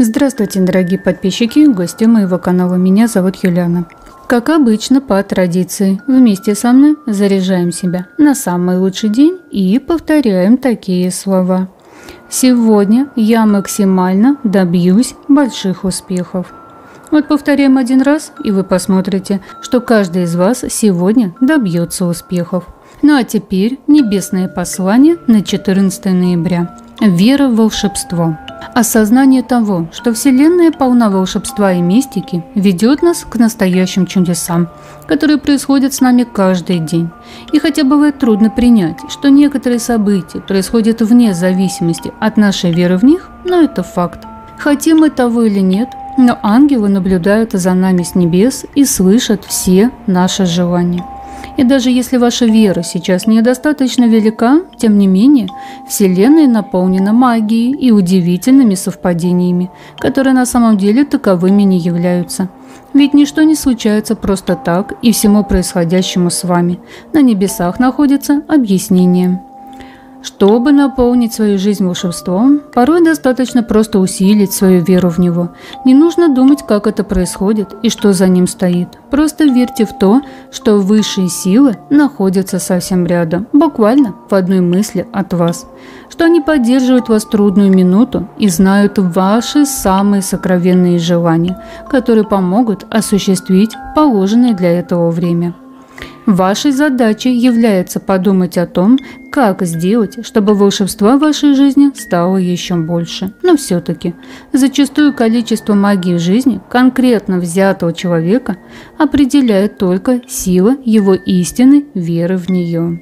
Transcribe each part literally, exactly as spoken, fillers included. Здравствуйте, дорогие подписчики и гости моего канала. Меня зовут Юлиана. Как обычно, по традиции, вместе со мной заряжаем себя на самый лучший день и повторяем такие слова. Сегодня я максимально добьюсь больших успехов. Вот повторяем один раз, и вы посмотрите, что каждый из вас сегодня добьется успехов. Ну а теперь небесное послание на четырнадцатое ноября. Вера в волшебство. Осознание того, что Вселенная полна волшебства и мистики, ведет нас к настоящим чудесам, которые происходят с нами каждый день. И хотя бывает трудно принять, что некоторые события происходят вне зависимости от нашей веры в них, но это факт. Хотим мы того или нет, но ангелы наблюдают за нами с небес и слышат все наши желания. И даже если ваша вера сейчас недостаточно велика, тем не менее, Вселенная наполнена магией и удивительными совпадениями, которые на самом деле таковыми не являются. Ведь ничто не случается просто так, и всему происходящему с вами на небесах находится объяснение. Чтобы наполнить свою жизнь волшебством, порой достаточно просто усилить свою веру в него. Не нужно думать, как это происходит и что за ним стоит. Просто верьте в то, что высшие силы находятся совсем рядом, буквально в одной мысли от вас. Что они поддерживают вас в трудную минуту и знают ваши самые сокровенные желания, которые помогут осуществить положенное для этого время. Вашей задачей является подумать о том, как сделать, чтобы волшебства в вашей жизни стало еще больше. Но все-таки зачастую количество магии в жизни конкретно взятого человека определяет только сила его истинной веры в нее.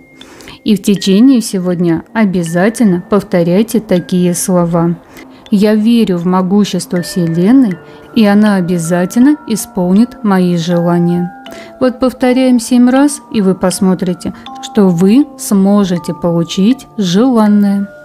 И в течение всего дня обязательно повторяйте такие слова. Я верю в могущество Вселенной, и она обязательно исполнит мои желания. Вот повторяем семь раз, и вы посмотрите, что вы сможете получить желанное.